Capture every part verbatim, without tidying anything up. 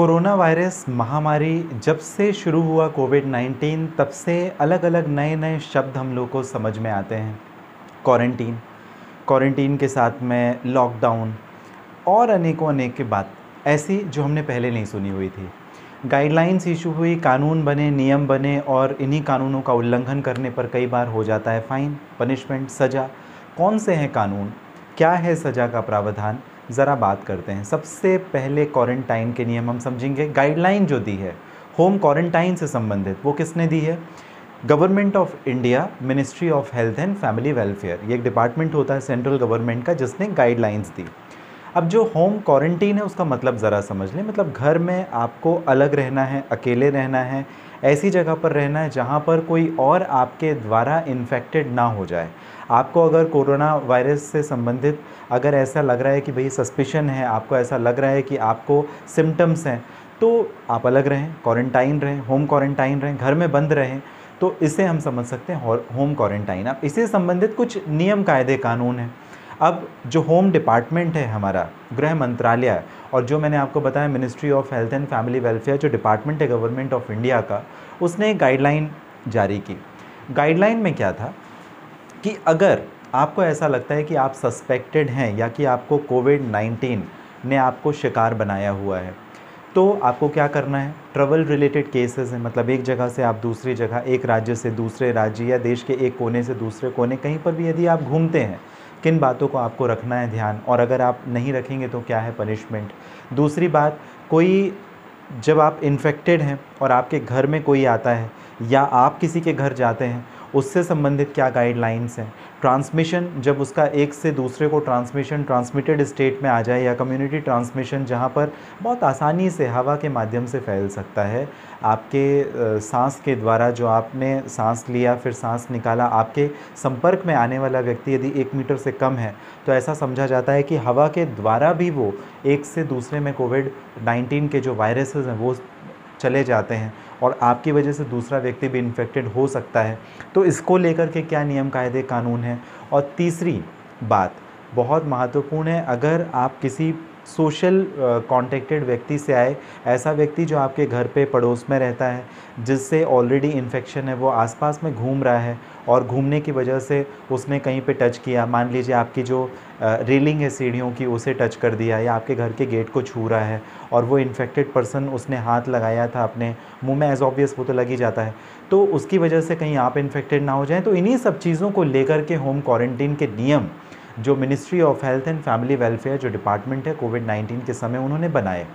Corona virus महामारी जब से शुरू हुआ कोविड नाइन्टीन, तब से अलग अलग नए नए शब्द हम लोग को समझ में आते हैं। क्वारंटाइन, क्वारंटाइन के साथ में लॉकडाउन और अनेकों अनेक की बात ऐसी जो हमने पहले नहीं सुनी हुई थी। गाइडलाइंस इशू हुई, कानून बने, नियम बने और इन्हीं कानूनों का उल्लंघन करने पर कई बार हो जाता है फ़ाइन, पनिशमेंट, सज़ा। कौन से हैं कानून, क्या है सज़ा का प्रावधान, ज़रा बात करते हैं। सबसे पहले क्वारंटाइन के नियम हम समझेंगे। गाइडलाइन जो दी है होम क्वारंटाइन से संबंधित, वो किसने दी है? Government of India, ministry of health and family welfare, ये एक डिपार्टमेंट होता है सेंट्रल गवर्नमेंट का जिसने गाइडलाइंस दी। अब जो होम क्वारंटाइन है उसका मतलब ज़रा समझ लें, मतलब घर में आपको अलग रहना है, अकेले रहना है, ऐसी जगह पर रहना है जहाँ पर कोई और आपके द्वारा इन्फेक्टेड ना हो जाए। आपको अगर कोरोना वायरस से संबंधित अगर ऐसा लग रहा है कि भाई सस्पिशन है, आपको ऐसा लग रहा है कि आपको सिम्टम्स हैं, तो आप अलग रहें, क्वारंटाइन रहें, होम क्वारंटाइन रहें, घर में बंद रहें, तो इसे हम समझ सकते हैं होम क्वारंटाइन। अब इससे संबंधित कुछ नियम कायदे कानून हैं। अब जो होम डिपार्टमेंट है हमारा, गृह मंत्रालय, और जो मैंने आपको बताया ministry of health and family welfare जो डिपार्टमेंट है गवर्नमेंट ऑफ इंडिया का, उसने गाइडलाइन जारी की। गाइडलाइन में क्या था कि अगर आपको ऐसा लगता है कि आप सस्पेक्टेड हैं या कि आपको कोविड नाइन्टीन ने आपको शिकार बनाया हुआ है, तो आपको क्या करना है? ट्रैवल रिलेटेड केसेस हैं, मतलब एक जगह से आप दूसरी जगह, एक राज्य से दूसरे राज्य या देश के एक कोने से दूसरे कोने, कहीं पर भी यदि आप घूमते हैं, किन बातों को आपको रखना है ध्यान, और अगर आप नहीं रखेंगे तो क्या है पनिशमेंट। दूसरी बात, कोई जब आप इन्फेक्टेड हैं और आपके घर में कोई आता है या आप किसी के घर जाते हैं, उससे संबंधित क्या गाइडलाइंस हैं। ट्रांसमिशन, जब उसका एक से दूसरे को ट्रांसमिशन ट्रांसमिटेड स्टेट में आ जाए, या कम्युनिटी ट्रांसमिशन जहां पर बहुत आसानी से हवा के माध्यम से फैल सकता है, आपके सांस के द्वारा, जो आपने सांस लिया फिर सांस निकाला, आपके संपर्क में आने वाला व्यक्ति यदि एक मीटर से कम है तो ऐसा समझा जाता है कि हवा के द्वारा भी वो एक से दूसरे में कोविड नाइन्टीन के जो वायरसेस हैं वो चले जाते हैं और आपकी वजह से दूसरा व्यक्ति भी इन्फेक्टेड हो सकता है। तो इसको लेकर के क्या नियम कायदे कानून हैं। और तीसरी बात बहुत महत्वपूर्ण है, अगर आप किसी सोशल कॉन्टेक्टेड व्यक्ति से आए, ऐसा व्यक्ति जो आपके घर पे पड़ोस में रहता है, जिससे ऑलरेडी इन्फेक्शन है, वो आसपास में घूम रहा है और घूमने की वजह से उसने कहीं पे टच किया, मान लीजिए आपकी जो रेलिंग है सीढ़ियों की उसे टच कर दिया, या आपके घर के गेट को छू रहा है और वो इन्फेक्टेड पर्सन, उसने हाथ लगाया था अपने मुँह में, एज ऑब्वियस वो तो लग ही जाता है, तो उसकी वजह से कहीं आप इन्फेक्टेड ना हो जाएँ। तो इन्हीं सब चीज़ों को लेकर के होम क्वारंटाइन के नियम जो ministry of health and family welfare जो डिपार्टमेंट है कोविड नाइन्टीन के समय उन्होंने बनाए।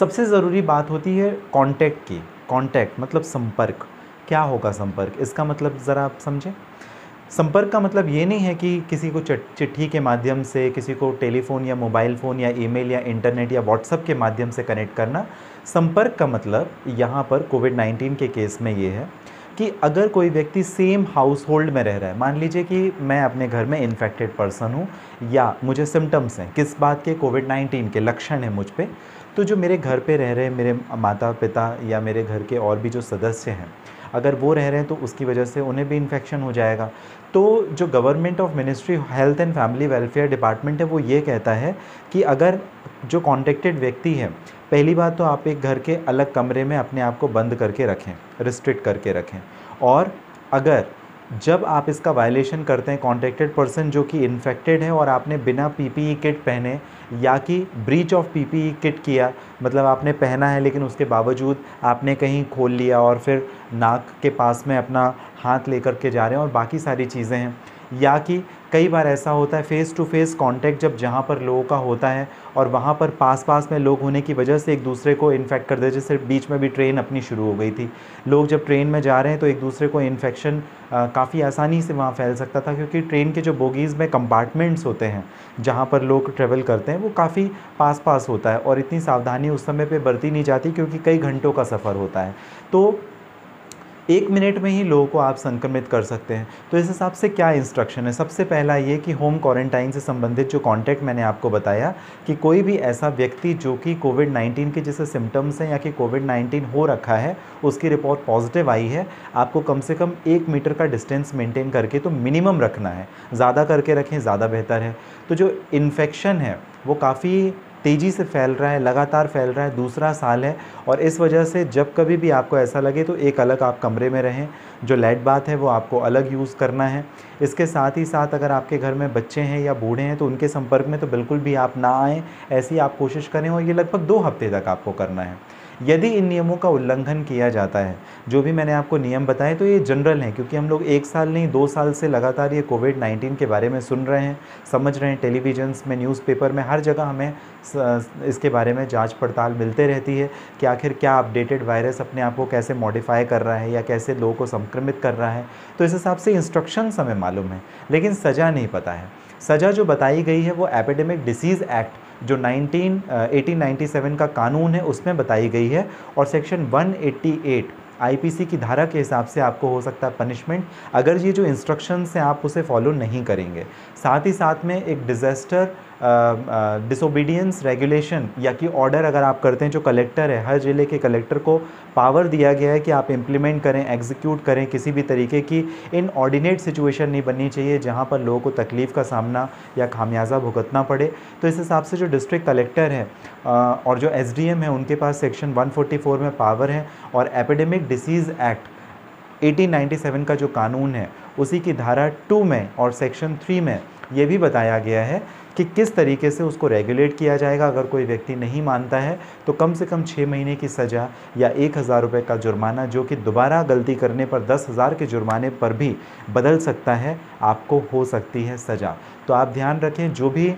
सबसे ज़रूरी बात होती है कांटेक्ट की। कांटेक्ट मतलब संपर्क। क्या होगा संपर्क, इसका मतलब ज़रा आप समझें। संपर्क का मतलब ये नहीं है कि किसी को चिट्ठी के माध्यम से, किसी को टेलीफोन या मोबाइल फ़ोन या ईमेल या इंटरनेट या व्हाट्सएप के माध्यम से कनेक्ट करना। संपर्क का मतलब यहाँ पर कोविड नाइन्टीन के केस में ये है कि अगर कोई व्यक्ति सेम हाउस होल्ड में रह रहा है, मान लीजिए कि मैं अपने घर में इन्फेक्टेड पर्सन हूँ या मुझे सिम्टम्स हैं, किस बात के, कोविड नाइन्टीन के लक्षण हैं मुझ पर, तो जो मेरे घर पे रह रहे हैं मेरे माता पिता या मेरे घर के और भी जो सदस्य हैं, अगर वो रह रहे हैं तो उसकी वजह से उन्हें भी इन्फेक्शन हो जाएगा। तो जो government of ministry health and family welfare department है वो ये कहता है कि अगर जो कॉन्टेक्टेड व्यक्ति है, पहली बात तो आप एक घर के अलग कमरे में अपने आप को बंद करके रखें, रिस्ट्रिक्ट करके रखें, और अगर जब आप इसका वायलेशन करते हैं, कॉन्टेक्टेड पर्सन जो कि इन्फेक्टेड है और आपने बिना पीपीई किट पहने या कि ब्रीच ऑफ पीपीई किट किया, मतलब आपने पहना है लेकिन उसके बावजूद आपने कहीं खोल लिया और फिर नाक के पास में अपना हाथ लेकर के जा रहे हैं और बाकी सारी चीज़ें हैं, या कि कई बार ऐसा होता है फ़ेस टू फेस कांटेक्ट जब जहाँ पर लोगों का होता है और वहाँ पर पास पास में लोग होने की वजह से एक दूसरे को इन्फेक्ट कर देते। जैसे बीच में भी ट्रेन अपनी शुरू हो गई थी, लोग जब ट्रेन में जा रहे हैं तो एक दूसरे को इन्फेक्शन काफ़ी आसानी से वहाँ फैल सकता था, क्योंकि ट्रेन के जो बोगीज़ में कंपार्टमेंट्स होते हैं जहाँ पर लोग ट्रेवल करते हैं वो काफ़ी पास पास होता है और इतनी सावधानी उस समय पर बरती नहीं जाती क्योंकि कई घंटों का सफ़र होता है, तो एक मिनट में ही लोगों को आप संक्रमित कर सकते हैं। तो इस हिसाब से क्या इंस्ट्रक्शन है, सबसे पहला ये कि होम क्वारंटाइन से संबंधित जो कांटेक्ट मैंने आपको बताया कि कोई भी ऐसा व्यक्ति जो कि कोविड नाइन्टीन के जैसे सिम्टम्स हैं या कि कोविड नाइन्टीन हो रखा है, उसकी रिपोर्ट पॉजिटिव आई है, आपको कम से कम एक मीटर का डिस्टेंस मेंटेन करके तो मिनिमम रखना है, ज़्यादा करके रखें ज़्यादा बेहतर है। तो जो इन्फेक्शन है वो काफ़ी तेज़ी से फैल रहा है, लगातार फैल रहा है, दूसरा साल है। और इस वजह से जब कभी भी आपको ऐसा लगे तो एक अलग आप कमरे में रहें, जो लाइट बाथ है वो आपको अलग यूज़ करना है। इसके साथ ही साथ अगर आपके घर में बच्चे हैं या बूढ़े हैं तो उनके संपर्क में तो बिल्कुल भी आप ना आएँ, ऐसी आप कोशिश करें। और ये लगभग दो हफ्ते तक आपको करना है। यदि इन नियमों का उल्लंघन किया जाता है, जो भी मैंने आपको नियम बताए तो ये जनरल हैं, क्योंकि हम लोग एक साल नहीं दो साल से लगातार ये कोविड नाइन्टीन के बारे में सुन रहे हैं, समझ रहे हैं, टेलीविजन्स में, न्यूज़पेपर में, हर जगह हमें इसके बारे में जांच पड़ताल मिलते रहती है कि आखिर क्या अपडेटेड वायरस अपने आप को कैसे मॉडिफाई कर रहा है या कैसे लोगों को संक्रमित कर रहा है। तो इस हिसाब से इंस्ट्रक्शंस हमें मालूम है, लेकिन सज़ा नहीं पता है। सज़ा जो बताई गई है वो एपिडेमिक डिसीज़ एक्ट जो नाइनटीन अठारह सौ सत्तानवे का कानून है उसमें बताई गई है। और सेक्शन एक सौ अठासी आईपीसी की धारा के हिसाब से आपको हो सकता है पनिशमेंट, अगर ये जो इंस्ट्रक्शंस हैं आप उसे फॉलो नहीं करेंगे। साथ ही साथ में एक डिज़ास्टर डिसोबीडियंस रेगुलेशन या कि ऑर्डर अगर आप करते हैं, जो कलेक्टर है, हर ज़िले के कलेक्टर को पावर दिया गया है कि आप इम्प्लीमेंट करें, एग्जीक्यूट करें। किसी भी तरीके की इनऑर्डिनेट सिचुएशन नहीं बननी चाहिए जहां पर लोगों को तकलीफ़ का सामना या खामियाजा भुगतना पड़े। तो इस हिसाब से जो डिस्ट्रिक्ट कलेक्टर है आ, और जो एस डी एम है उनके पास सेक्शन एक सौ चौवालीस में पावर है। और एपिडेमिक डिसीज़ एक्ट अठारह सौ सत्तानवे का जो कानून है उसी की धारा दो में और सेक्शन तीन में ये भी बताया गया है कि किस तरीके से उसको रेगुलेट किया जाएगा। अगर कोई व्यक्ति नहीं मानता है तो कम से कम छः महीने की सज़ा या एक हज़ार रुपये का जुर्माना, जो कि दोबारा गलती करने पर दस हज़ार के जुर्माने पर भी बदल सकता है, आपको हो सकती है सज़ा। तो आप ध्यान रखें, जो भी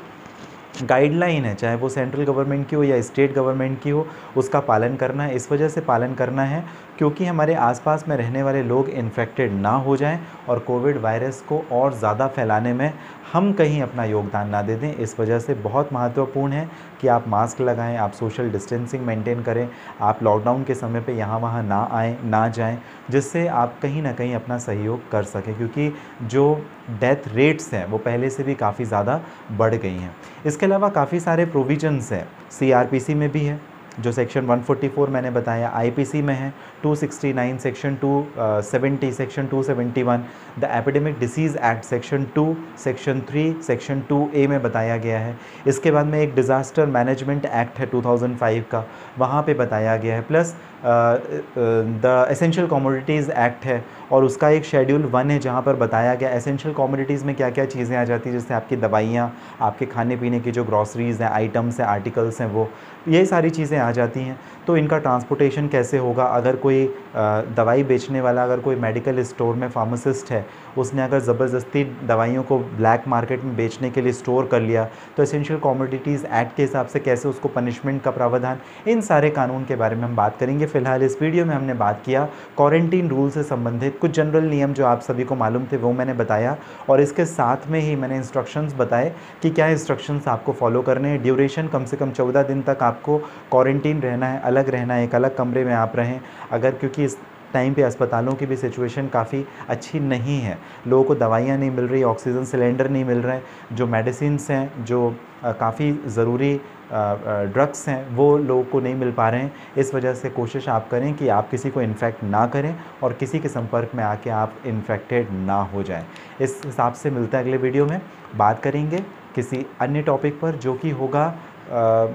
गाइडलाइन है चाहे वो सेंट्रल गवर्नमेंट की हो या स्टेट गवर्नमेंट की हो, उसका पालन करना है। इस वजह से पालन करना है क्योंकि हमारे आसपास में रहने वाले लोग इन्फेक्टेड ना हो जाएं और कोविड वायरस को और ज़्यादा फैलाने में हम कहीं अपना योगदान ना दे दें। इस वजह से बहुत महत्वपूर्ण है कि आप मास्क लगाएं, आप सोशल डिस्टेंसिंग मेंटेन करें, आप लॉकडाउन के समय पे यहाँ वहाँ ना आएँ ना जाएं, जिससे आप कहीं ना कहीं अपना सहयोग कर सकें, क्योंकि जो डेथ रेट्स हैं वो पहले से भी काफ़ी ज़्यादा बढ़ गई हैं। इसके अलावा काफ़ी सारे प्रोविजंस हैं, सी आर पी सी में भी है, जो सेक्शन एक सौ चौवालीस मैंने बताया, आईपीसी में है दो सौ उनहत्तर, सेक्शन दो सौ सत्तर, सेक्शन दो सौ इकहत्तर, the epidemic disease act section दो, सेक्शन तीन, सेक्शन दो ए में बताया गया है। इसके बाद में एक डिज़ास्टर मैनेजमेंट एक्ट है दो हज़ार पाँच का, वहाँ पे बताया गया है। Plus the essential commodities act है और उसका एक शेड्यूल वन है जहाँ पर बताया गया एसेंशियल कमोडिटीज़ में क्या क्या चीज़ें आ जाती हैं, जैसे आपकी दवाइयाँ, आपके खाने पीने की जो ग्रॉसरीज़ हैं, आइटम्स हैं, आर्टिकल्स हैं, वो ये सारी चीज़ें आ जाती हैं। तो इनका ट्रांसपोर्टेशन कैसे होगा, अगर कोई दवाई बेचने वाला, अगर कोई मेडिकल स्टोर में फार्मासिस्ट है, उसने अगर ज़बरदस्ती दवाइयों को ब्लैक मार्केट में बेचने के लिए स्टोर कर लिया तो एसेंशियल कमोडिटीज़ एक्ट के हिसाब से कैसे उसको पनिशमेंट का प्रावधान, इन सारे कानून के बारे में हम बात करेंगे। फिलहाल इस वीडियो में हमने बात किया क्वारंटीन रूल से संबंधित कुछ जनरल नियम जो आप सभी को मालूम थे वो मैंने बताया, और इसके साथ में ही मैंने इंस्ट्रक्शंस बताए कि क्या इंस्ट्रक्शंस आपको फॉलो करने हैं। ड्यूरेशन कम से कम चौदह दिन तक आपको क्वारंटीन रहना है, अलग रहना है, एक अलग कमरे में आप रहें। अगर क्योंकि इस टाइम पे अस्पतालों की भी सिचुएशन काफ़ी अच्छी नहीं है, लोगों को दवाइयाँ नहीं मिल रही, ऑक्सीजन सिलेंडर नहीं मिल रहे, जो मेडिसिन्स हैं, जो काफ़ी ज़रूरी ड्रग्स हैं वो लोगों को नहीं मिल पा रहे हैं। इस वजह से कोशिश आप करें कि आप किसी को इन्फेक्ट ना करें और किसी के संपर्क में आके आप इन्फेक्टेड ना हो जाएं। इस हिसाब से मिलते हैं अगले वीडियो में, बात करेंगे किसी अन्य टॉपिक पर जो कि होगा आ,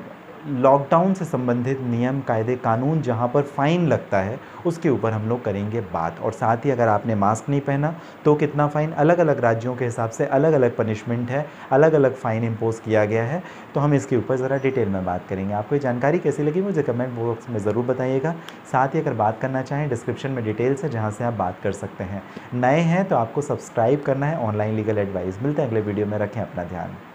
लॉकडाउन से संबंधित नियम, कायदे, कानून, जहां पर फ़ाइन लगता है उसके ऊपर हम लोग करेंगे बात। और साथ ही अगर आपने मास्क नहीं पहना तो कितना फ़ाइन, अलग अलग राज्यों के हिसाब से अलग अलग पनिशमेंट है, अलग अलग फ़ाइन इम्पोज किया गया है, तो हम इसके ऊपर ज़रा डिटेल में बात करेंगे। आपको ये जानकारी कैसी लगी मुझे कमेंट बॉक्स में ज़रूर बताइएगा। साथ ही अगर बात करना चाहें डिस्क्रिप्शन में डिटेल्स है जहाँ से आप बात कर सकते हैं। नए हैं तो आपको सब्सक्राइब करना है ऑनलाइन लीगल एडवाइस। मिलते हैं अगले वीडियो में, रखें अपना ध्यान।